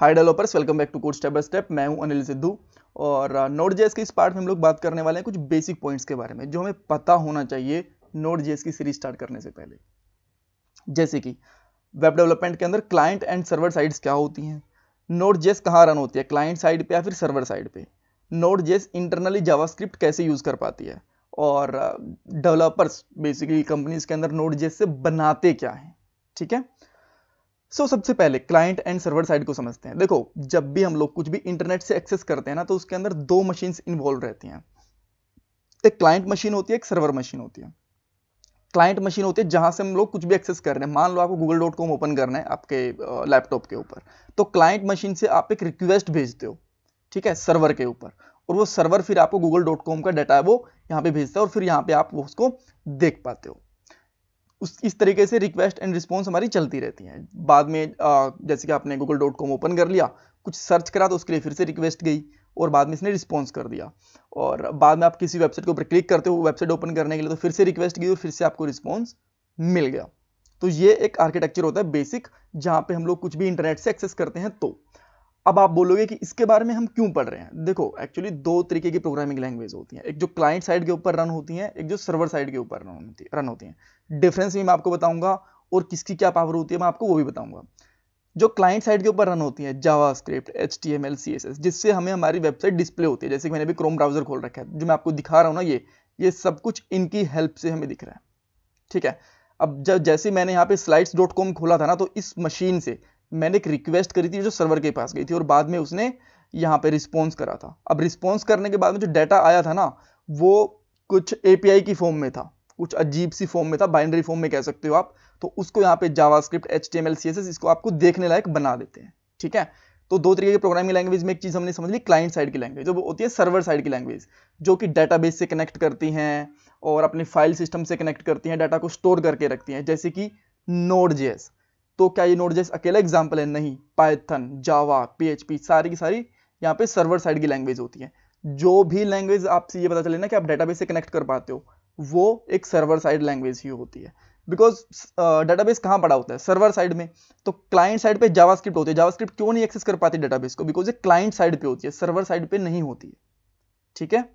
Hi developers, welcome back to code step by step. मैं हूं अनिल सिद्धू और नोड.js के इस पार्ट में हम लोग बात करने वाले हैं कुछ बेसिक पॉइंट्स के बारे में जो हमें पता होना चाहिए नोड.js की सीरीज स्टार्ट करने से पहले। जैसे कि वेब डेवलपमेंट के अंदर क्लाइंट एंड सर्वर साइड्स क्या होती हैं, नोड.js कहाँ रन होती है, क्लाइंट साइड पर या फिर सर्वर साइड पर, नोड.js इंटरनली जावास्क्रिप्ट कैसे यूज़ कर पाती है और डेवलपर्स बेसिकली कंपनीज के अंदर नोड.js से बनाते क्या हैं। ठीक है, सो सबसे पहले क्लाइंट एंड सर्वर साइड को समझते हैं। देखो, जब भी हम लोग कुछ भी इंटरनेट से एक्सेस करते हैं ना, तो उसके अंदर दो मशीन्स इन्वॉल्व रहती हैं। एक क्लाइंट मशीन होती है, एक सर्वर मशीन होती है। क्लाइंट मशीन होती है जहां से हम लोग कुछ भी एक्सेस कर रहे हैं। मान लो आपको google.com ओपन करना है आपके लैपटॉप के ऊपर, तो क्लाइंट मशीन से आप एक रिक्वेस्ट भेजते हो, ठीक है, सर्वर के ऊपर, और वो सर्वर फिर आपको google.com का डाटा है वो यहाँ पे भेजता है और फिर यहाँ पे आप उसको देख पाते हो। इस तरीके से रिक्वेस्ट एंड रिस्पॉन्स हमारी चलती रहती है। बाद में जैसे कि आपने google.com ओपन कर लिया, कुछ सर्च करा तो उसके लिए फिर से रिक्वेस्ट गई और बाद में इसने रिस्पॉन्स कर दिया, और बाद में आप किसी वेबसाइट के ऊपर क्लिक करते हो वेबसाइट ओपन करने के लिए, तो फिर से रिक्वेस्ट गई और फिर से आपको रिस्पॉन्स मिल गया। तो ये एक आर्किटेक्चर होता है बेसिक, जहाँ पे हम लोग कुछ भी इंटरनेट से एक्सेस करते हैं। तो अब आप बोलोगे कि इसके बारे में हम क्यों पढ़ रहे हैं। देखो, एक्चुअली दो तरीके की प्रोग्रामिंग लैंग्वेज होती हैं, एक जो क्लाइंट साइड के ऊपर रन होती हैं, एक जो सर्वर साइड के ऊपर रन होती हैं। डिफरेंस भी मैं आपको बताऊंगा और किसकी क्या पावर होती है मैं आपको वो भी बताऊंगा। जो क्लाइंट साइड के ऊपर रन होती है, जावास्क्रिप्ट, HTML, CSS, जिससे हमें हमारी वेबसाइट डिस्प्ले होती है। जैसे कि मैंने अभी क्रोम ब्राउजर खोल रखा है, जो मैं आपको दिखा रहा हूँ ना, ये सब कुछ इनकी हेल्प से हमें दिख रहा है। ठीक है, अब जैसे मैंने यहाँ पे slides.com खोला था ना, तो इस मशीन से मैंने एक रिक्वेस्ट करी थी जो सर्वर के पास गई थी और बाद में उसने यहाँ पे रिस्पॉन्स करा था। अब रिस्पॉन्स करने के बाद में जो डाटा आया था ना, वो कुछ एपीआई की फॉर्म में था, कुछ अजीब सी फॉर्म में था, बाइनरी फॉर्म में कह सकते हो आप। तो उसको यहाँ पे जावास्क्रिप्ट, HTML, CSS, इसको आपको देखने लायक बना देते हैं। ठीक है, तो दो तरीके की प्रोग्रामिंग लैंग्वेज में एक चीज़ हमने समझ ली, क्लाइंट साइड की लैंग्वेज, वो होती है सर्वर साइड की लैंग्वेज, जो कि डेटाबेस से कनेक्ट करती हैं और अपने फाइल सिस्टम से कनेक्ट करती हैं, डाटा को स्टोर करके रखती हैं, जैसे कि नोड.js। तो क्या ये नोड.js अकेला एग्जाम्पल है? नहीं, पाइथन, जावा, PHP, सारी की सारी यहाँ पे सर्वर साइड की लैंग्वेज होती है। जो भी लैंग्वेज आपसे ये पता चले ना कि आप डेटाबेस से कनेक्ट कर पाते हो, वो एक सर्वर साइड लैंग्वेज ही होती है। बिकॉज डेटाबेस कहाँ पड़ा होता है? सर्वर साइड में। तो क्लाइंट साइड पे जावास्क्रिप्ट होती है। जावास्क्रिप्ट क्यों नहीं एक्सेस कर पाती डेटाबेस को? बिकॉज ये क्लाइंट साइड पे होती है, सर्वर साइड पे नहीं होती है। ठीक है,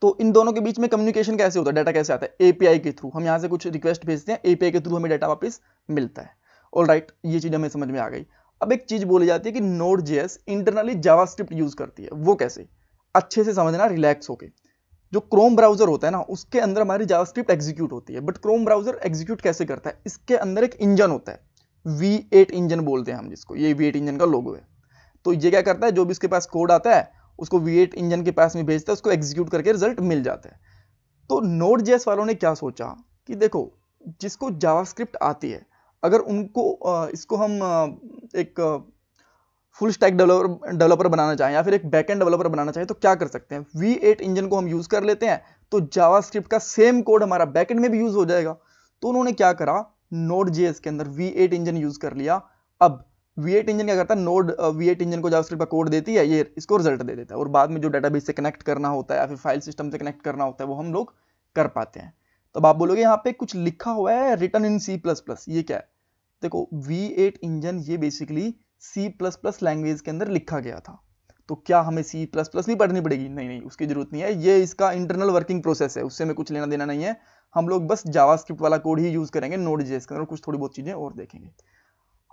तो इन दोनों के बीच में कम्युनिकेशन कैसे होता है, डाटा कैसे आता है? एपीआई के थ्रू। हम यहाँ से कुछ रिक्वेस्ट भेजते हैं, एपीआई के थ्रू हमें डाटा वापस मिलता है। ऑलराइट, ये चीज हमें समझ में आ गई। अब एक चीज बोली जाती है कि नोड.js इंटरनली जावास्क्रिप्ट यूज करती है, वो कैसे? अच्छे से समझना, रिलैक्स होके। जो क्रोम ब्राउजर होता है ना, उसके अंदर हमारी जावास्क्रिप्ट एग्जीक्यूट होती है, बट क्रोम ब्राउजर एग्जीक्यूट कैसे करता है? इसके अंदर एक इंजन होता है, V8 इंजन बोलते हैं हम जिसको। ये V8 इंजन का लोगो है। तो ये क्या करता है, जो भी उसके पास कोड आता है उसको V8 इंजन के पास में भेजता है, उसको एग्जीक्यूट करके रिजल्ट मिल जाता है। तो नोड.js वालों ने क्या सोचा कि देखो, जिसको जावास्क्रिप्ट आती है, अगर उनको इसको हम एक फुल स्टैक डेवलपर बनाना चाहें या फिर एक बैकएंड डेवलपर बनाना चाहें, तो क्या कर सकते हैं? V8 इंजन को हम यूज़ कर लेते हैं, तो जावास्क्रिप्ट का सेम कोड हमारा बैकएंड में भी यूज़ हो जाएगा। तो उन्होंने क्या करा, नोड.js के अंदर V8 इंजन यूज़ कर लिया। अब V8 इंजन क्या करता है, V8 इंजन को जावास्क्रिप्ट का कोड देती है, ये इसको रिजल्ट दे देता है, और बाद में जो डेटाबेस से कनेक्ट करना होता है या फिर फाइल सिस्टम से कनेक्ट करना होता है, वो हम लोग कर पाते हैं। तब आप बोलोगे यहाँ पे कुछ लिखा हुआ है रिटर्न इन C++, ये क्या है? देखो, V8 इंजन ये बेसिकली C++ लैंग्वेज के अंदर लिखा गया था। तो क्या हमें C++ नहीं पढ़नी पड़ेगी? नहीं, उसकी जरूरत नहीं है। ये इसका इंटरनल वर्किंग प्रोसेस है, उससे हमें कुछ लेना देना नहीं है। हम लोग बस जावास्क्रिप्ट वाला कोड ही यूज करेंगे नोड.js के अंदर, कुछ थोड़ी बहुत चीजें और देखेंगे।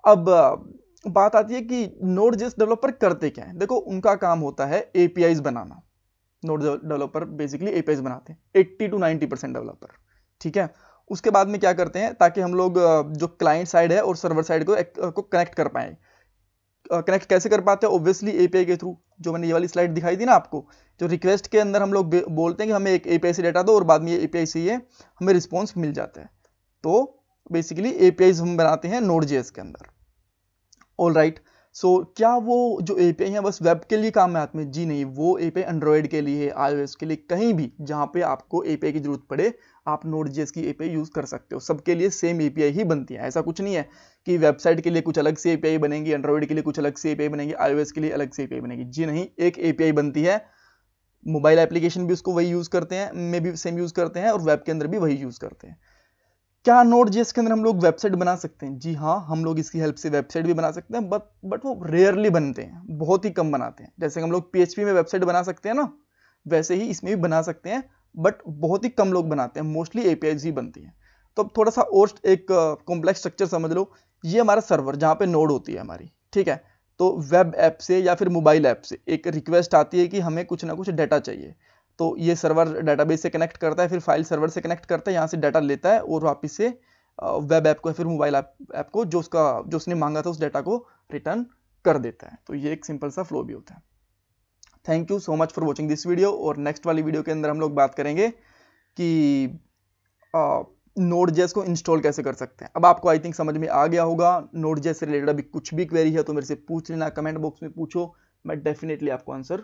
अब बात आती है कि नोड.js डेवलपर करते क्या है। देखो, उनका काम होता है एपीआईज बनाना। नोड डेवलपर बेसिकली एपीआईज बनाते हैं, 80 to 90% डेवलपर। ठीक है, उसके बाद में क्या करते हैं, ताकि हम लोग जो क्लाइंट साइड है और सर्वर साइड को कनेक्ट कर पाए। कनेक्ट कैसे कर पाते हैं? ऑब्वियसली एपीआई के थ्रू। जो मैंने ये वाली स्लाइड दिखाई थी ना आपको, जो रिक्वेस्ट के अंदर हम लोग बोलते हैं कि हमें एक एपीआई से डाटा दो और बाद में ये एपीआई से ये हमें रिस्पॉन्स मिल जाता है। तो बेसिकली एपीआई हम बनाते हैं नोड.js के अंदर। ऑलराइट, सो क्या वो जो एपीआई है बस वेब के लिए काम में आते हैं? जी नहीं, वो एपीआई एंड्रॉयड के लिए है, iOS के लिए, कहीं भी जहाँ पे आपको एपीआई की जरूरत पड़े आप नोड.js की एपीआई यूज़ कर सकते हो। सबके लिए सेम एपीआई ही बनती है। ऐसा कुछ नहीं है कि वेबसाइट के लिए कुछ अलग से एपीआई बनेगी, एंड्रॉयड के लिए कुछ अलग से एपीआई बनेगी, iOS के लिए अलग से एपीआई बनेगी। जी नहीं, एक एपीआई बनती है। मोबाइल एप्लीकेशन भी उसको वही यूज़ करते हैं, मे भी सेम यूज़ करते हैं, और वेब के अंदर भी वही यूज़ करते हैं। क्या Node.js के अंदर हम लोग वेबसाइट बना सकते हैं? जी हाँ, हम लोग इसकी हेल्प से वेबसाइट भी बना सकते हैं, बट वो रेयरली बनते हैं, बहुत ही कम बनाते हैं। जैसे हम लोग PHP में वेबसाइट बना सकते हैं ना, वैसे ही इसमें भी बना सकते हैं, बट बहुत ही कम लोग बनाते हैं, मोस्टली APIs ही बनती हैं। तो अब थोड़ा सा और एक कॉम्प्लेक्स स्ट्रक्चर समझ लो, ये हमारा सर्वर जहाँ पे नोड होती है हमारी, ठीक है। तो वेब ऐप से या फिर मोबाइल ऐप से एक रिक्वेस्ट आती है कि हमें कुछ ना कुछ डाटा चाहिए, तो ये सर्वर डाटाबेस से कनेक्ट करता है, फिर फाइल सर्वर से कनेक्ट करता है, यहाँ से डाटा लेता है और वापस से वेब ऐप को या फिर मोबाइल ऐप को जो उसने मांगा था उस डाटा को रिटर्न कर देता है। तो ये एक सिंपल सा फ्लो भी होता है। Thank you so much for watching this video. और नेक्स्ट वाली वीडियो के अंदर हम लोग बात करेंगे कि Node.js को इंस्टॉल कैसे कर सकते हैं। अब आपको आई थिंक समझ में आ गया होगा। Node.js से रिलेटेड अभी कुछ भी क्वेरी है तो मेरे से पूछ लेना, कमेंट बॉक्स में पूछो, मैं डेफिनेटली आपको आंसर